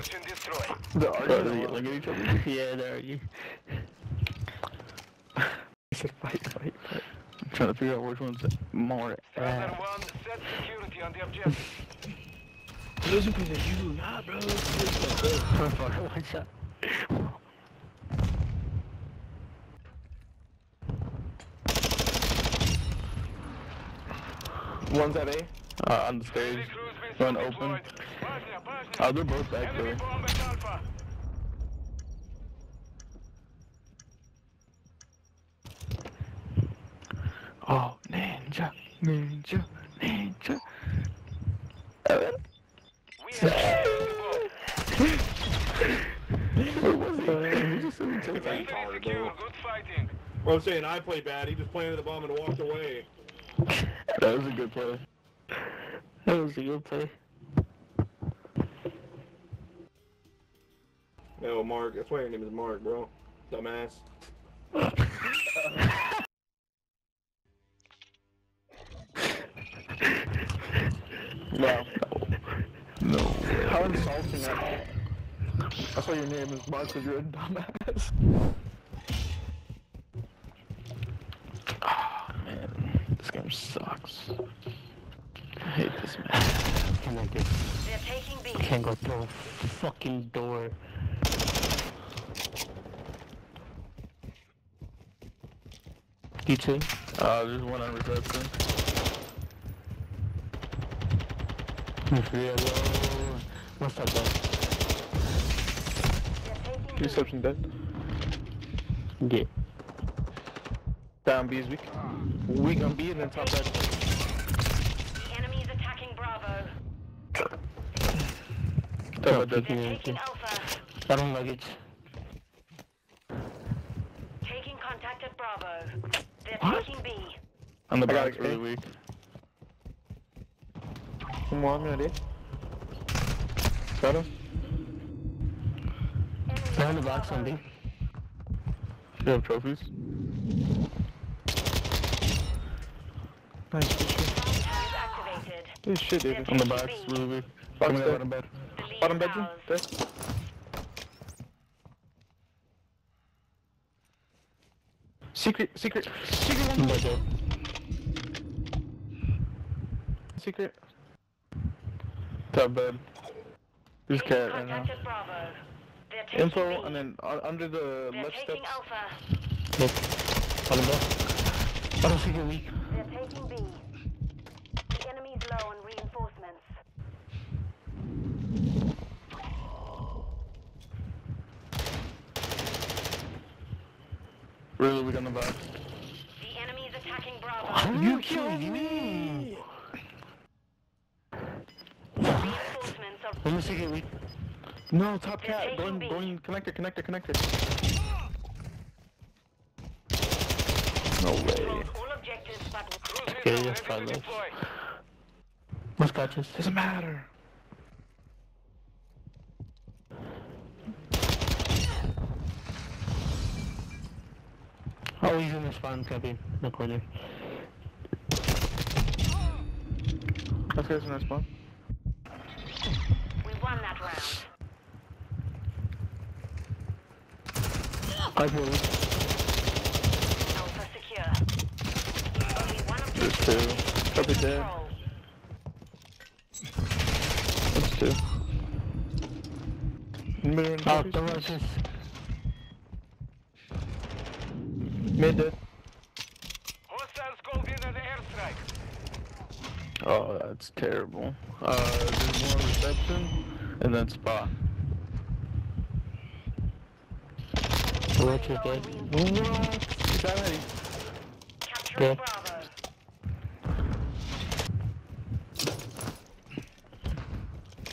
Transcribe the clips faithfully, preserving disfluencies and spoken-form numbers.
Insertion destroyed. They're arguing. Look at each other. Yeah, they're arguing. I said fight, fight, fight. I'm trying to figure out which one's more ass. One, set security on the objective. Those are people you do not, bro. One shot. One's at A. Uh, on the stairs. One open. Oh, they're both back there. Oh, ninja, ninja, ninja. Well, I'm saying I play bad. He just planted the bomb and walked away. That was a good play. That was a good play. No, Mark. That's why your name is Mark, bro. Dumbass. No. No. How insulting that. That's why your name is Mark, because you're a dumbass. Ah, oh, man. This game sucks. I hate this man. I like it. They're taking B. I can't go through a fucking door. You too? Uh, there's one on reception. Hello. What's up, bro? Reception dead. Yeah. Down B is weak. Weak on B and then top right. No, taking alpha. I don't like it. Taking contact at Bravo. They're what? Taking B. And the back's really weak. One more ready. Got him. Behind the box on B. You have trophies? Nice picture. This shit is on the box, really weak. Box there. Bottom bed. Bottom bedroom, there. Secret, secret, secret one. Secret. Secret. Top bed. There's cat right now. Info, and then uh, under the left steps. Look. Bottom bed. Bottom secret weak. They're taking B. The enemy's low on reinforcements. Really, we're gonna box. The enemy's attacking Bravo. Are you kidding me? Reinforcements are. Let me see it. No, top cat. Going, going. Connector, connector, connector. No way. Okay, let's try this. Let's catch this. Doesn't matter. Oh, he's in the spawn cabin, the corner. That guy's in the spawn. We won that round. I hear it. Alpha secure. Only one of There's two. Probably dead. That's two. Oh, the rushes. Mid dead. Hostiles called in an airstrike. Oh, that's terrible. Uh, there's one reception and then spot. What is that? What? Is that ready? Capture Bravo.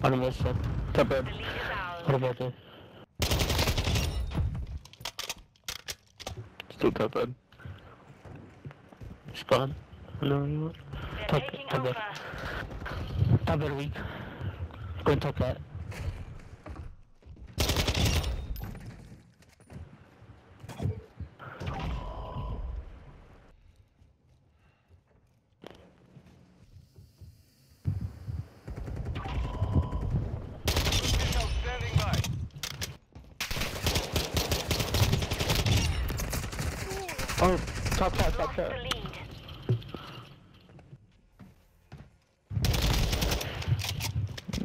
I don't know what's up. Top bed. What about that? Still top bed. Spawn. No, no. Top bed. Top bed weak. Go top bed. Outstanding Oh, top, top, top, top.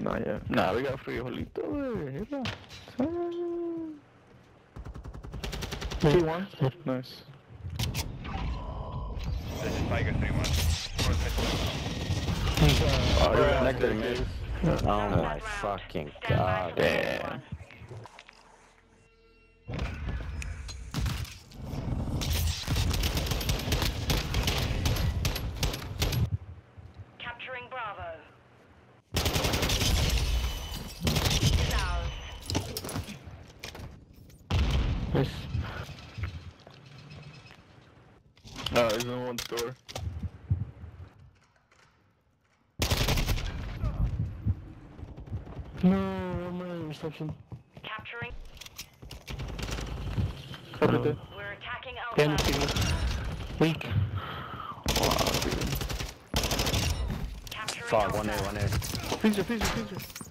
Nah, yeah. Nah, we got frijolito, wey. three one. Oh, nice. This is Tiger three one. Oh, you're connecting me. Oh my fucking god. Yeah. Nice. Oh, he's in one store. No, I'm not in reception. Capturing. Cover there. We're attacking outside. Weak. Wow, dude. Capturing. Fuck, one air, one air. Freezer, freezer, freezer.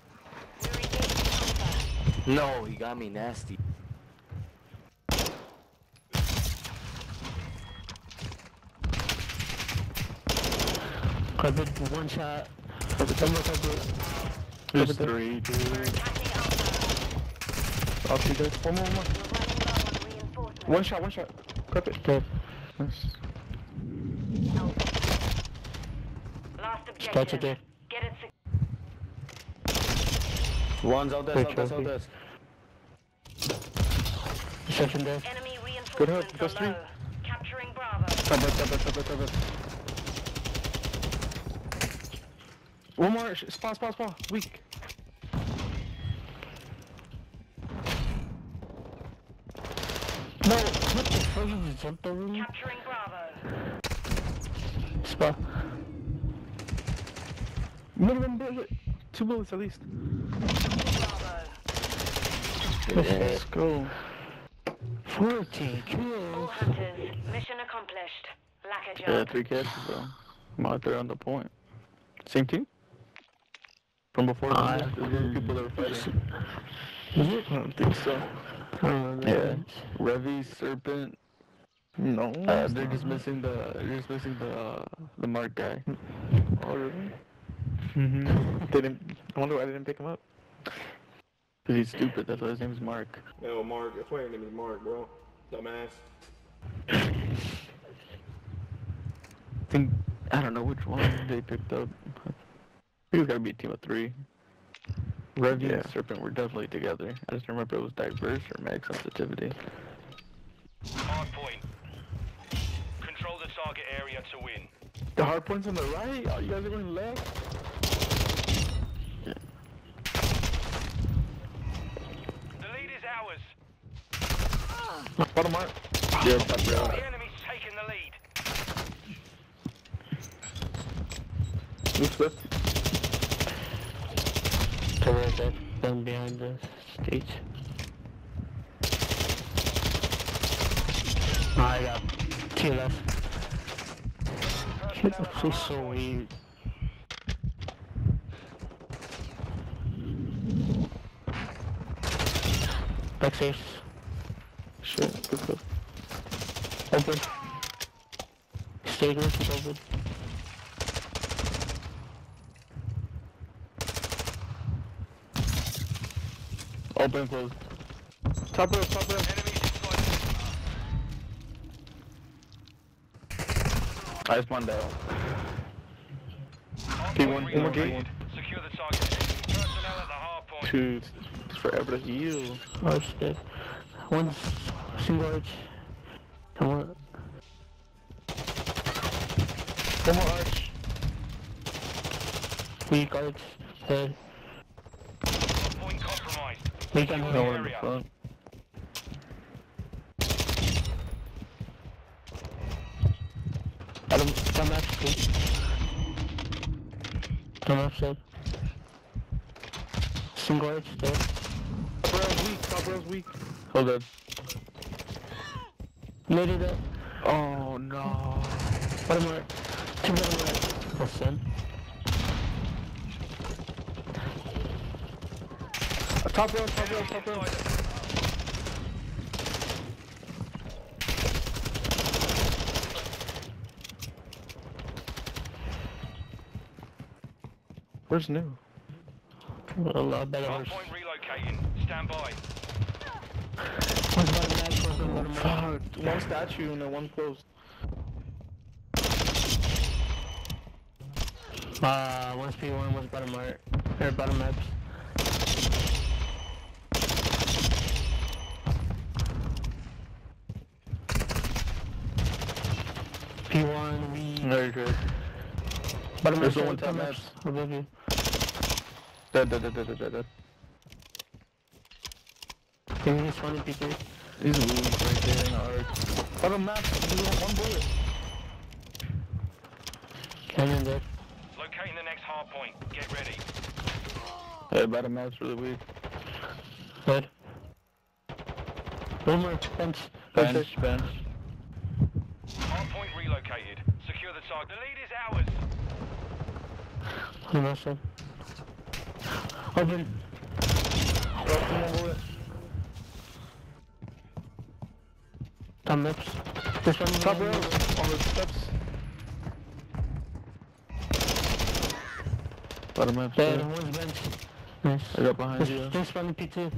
No, he got me nasty. Covered one shot. Covered one more cover. There's three, dude. I'll be there. One more, one more. One shot, one shot. Clip it. Dead. Nice. Last objective. Get it. One's out there, out there, out there. Reception there. Enemy reinforcements. Good hook, there's three. Capturing Bravo. Cover, cover, cover, cover. One more, spawn, spawn, spawn, weak. No, what the fuck did you jump over me? Capturing Bravo. Spawn. One of them bullet. Two bullets at least. Bravo. Yeah. Let's go. Forty kills. All hunters, mission accomplished. Lack a job. Yeah, three catches though. I'm out there on the point. Same team? From before, uh, the there's people that were fighting. I don't think so. Uh, yeah. Revy, Serpent. No. Uh, they're just missing the. They're just missing the. Uh, the mark guy. Oh really? Mhm. Didn't. I wonder why they didn't pick him up. Cause he's stupid. That's why his name is Mark. No, Mark. That's why your name is Mark, bro. Dumbass. I think I don't know which one they picked up. It's gotta be a team of three. Revy yeah. and Serpent were definitely together. I just remember it was diverse or mag sensitivity. Hard point. Control the target area to win. The hard point's on the right? Oh, you guys are going left? Yeah. The lead is ours. Bottom mark. Yeah, the enemy's taking the lead. Move swift. Turret that's down behind the stage. Oh, I got two left. Shit, that feels so weird. Back safe. Shit, good club. Open. Stage roof is open. Open close. Top rope, top rope. Enemy destroyed. I just one down. P one, one more gate. Secure the target. Personnel at the hard point. Dude, it's forever to heal. Arch dead. One single arch. Come on. One more arch. Weak arch. Head. We can go in the front. I don't come up, please. Come up, sir. Single edge, sir. Cover's weak, cover's weak. Hold on. Later that. Oh no. Bottom right. Two bottom right. That's done. Top row, top row, top row. Where's new? Well, I bet I point relocating. Stand by. One statue and one closed. Uh, one's P one, one's bottom right. Or bottom maps. P one, we... Very good. Bottom maps, one top maps. Above you. Dead, dead, dead, dead, dead, dead. Can you just run in P K? These are wounds right there in our arc. Bottom maps, we want one bullet. Cannon dead. Locating the next hard point. Get ready. Hey, bottom map's really weak. Good. One more. Bench. Bench. Bench. Hard point relocated. Secure the target. The lead is ours. I'm rushing. Open. Top maps. Top row. On the steps. Bottom map. Yeah, the one's bench. Nice. I got behind you. Just running P two.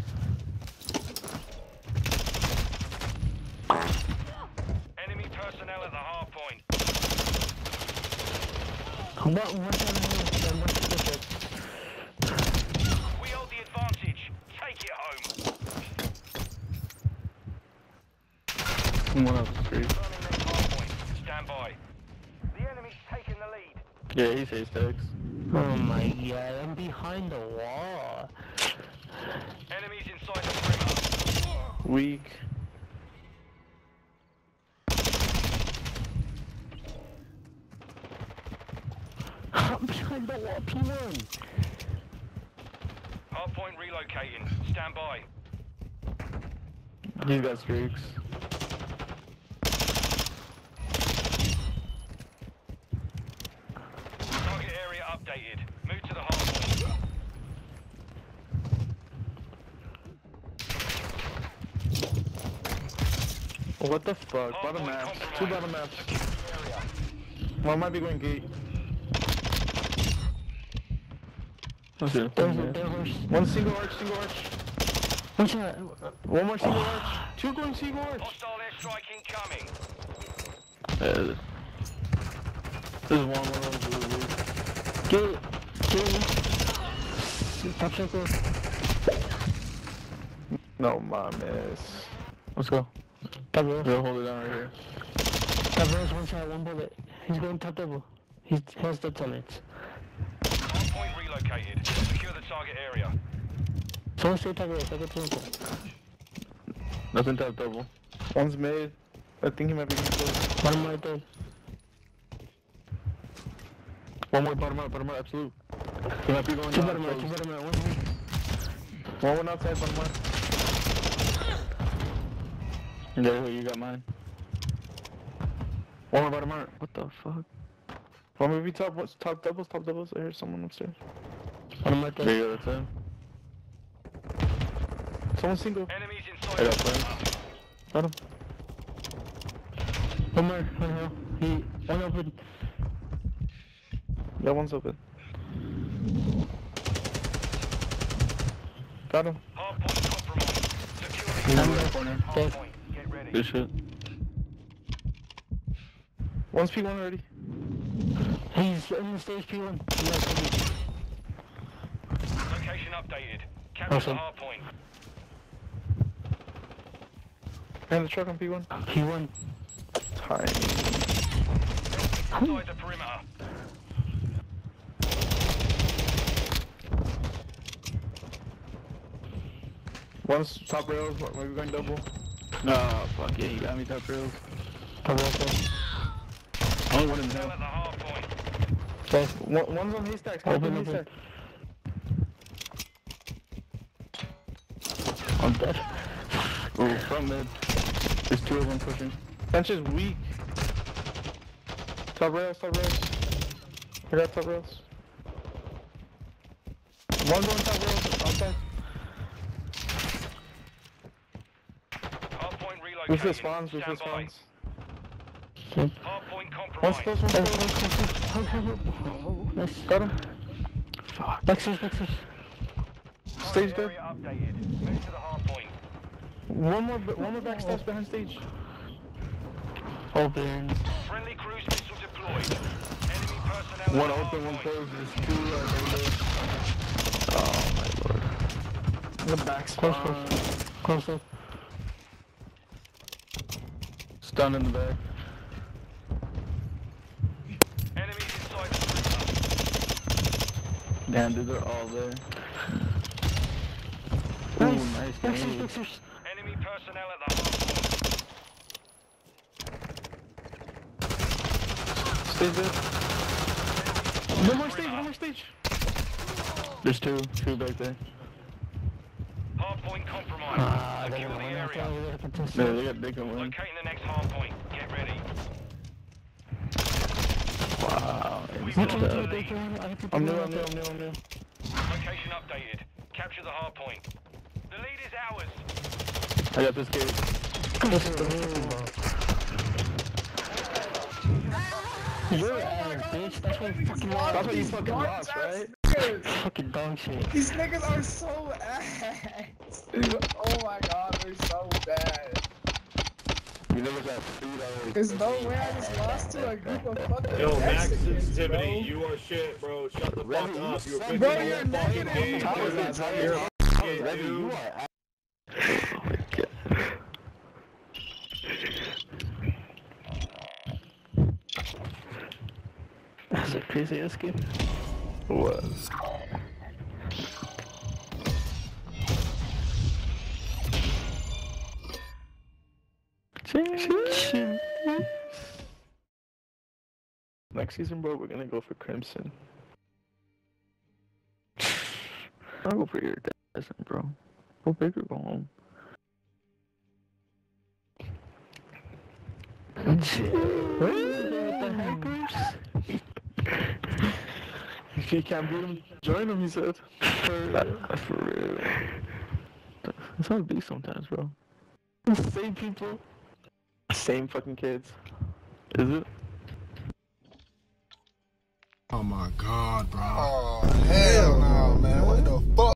Enemy personnel at the hard point. What? What's happening? What's We hold the advantage. Take it home. One of the three. Stand by. The enemy's taking the lead. Yeah, he says text. Oh my god, I'm behind the wall. Enemies inside the perimeter. Weak. I'm behind the wall, P one. Hardpoint relocating. Stand by. You got streaks. Updated. Move to the hard point. What the fuck? Hard bottom maps. Two bottom maps. One might be going gate. Okay. One single arch, single arch. One shot. One more single arch. Two going single arch. Hostile airstrike incoming. Uh, this is one more. Kill, kill Top circle. No, my miss. Let's go. Top row. We'll hold it down right here. Top row is one shot, one bullet. He's going top double. He has the tunnels. Hard point relocated. Secure the target area. Someone stay top row. I got two. Nothing top double. One's mid. I think he might be close. Bottom right there. One more bottom up, bottom up, absolute. He might be going two bottom up, two bottom up, one more. One, one outside, bottom up. There, you got mine. One more bottom up. What the fuck? One maybe top, what's top doubles, top doubles. I hear someone upstairs. Bottom right there. There you go, that's him. Someone single. Enemies inside. I got friends. Got him. One more, one hill. He, one open. That one's open. Got him. Hard point compromised. Security. Hard point. Get ready. Good shit. One's P one already. He's in the stage P one. Location updated. Capture awesome. The hard point. And the truck on P one. P one. Time. Inside the perimeter. One's top rails, what, maybe going double? No, oh, fuck yeah, you got me top rails. Top rails, only one in the hell. Okay, one, one's on haystacks, open, open. Haystack. I'm dead. Ooh, front mid. There's two of them pushing. Bench is weak. Top rails, top rails. I got top rails. One going top rails, outside. With the spawns, with the spawns. Okay. Hard point compromised. One's close, one's close, one's close. Got him. Fuck. Lexus, Lexus. Stage door. Move to the hard point. One more, one more back steps behind stage. Open. Friendly cruise missile deployed. Enemy personnel. One open, one closed. There's two right there. Oh my lord. In the back. Close, close. Close up. Stunned in the back. Damn, dude, they're all there. Nice. Ooh, nice. Fixers, fixers. Enemy personnel at the hardpoint. Stay there. One more stage, one more stage. There's two, two back there. Hardpoint compromised. Ah, secure the area. No, they got big on one. Locating the next hardpoint. Get ready. Wow. I'm new, I'm new, I'm new. Location updated. Capture the hard point. The lead is ours. I got this kid. You're out, bitch. That's what you fucking lost. That's what you fucking lost, right? Fucking dog shit. These niggas are so ass. Oh my god, they're so bad. You never got food out of. There's no way I just lost to a group of fucking. Yo, max sensitivity, you are shit, bro. Shut the fuck up. You're picking the fucking game. You're not tired. You are. Oh my god. That's a crazy ass game. It was. Next season, bro, we're gonna go for Crimson. I'll go for your Desert, bro. Go big or go home. If you can't beat him, join him, he said. For real. That's how it be sometimes, bro. The same people. Same fucking kids. Is it? Oh my god, bro. Oh, hell no, man. What the fuck?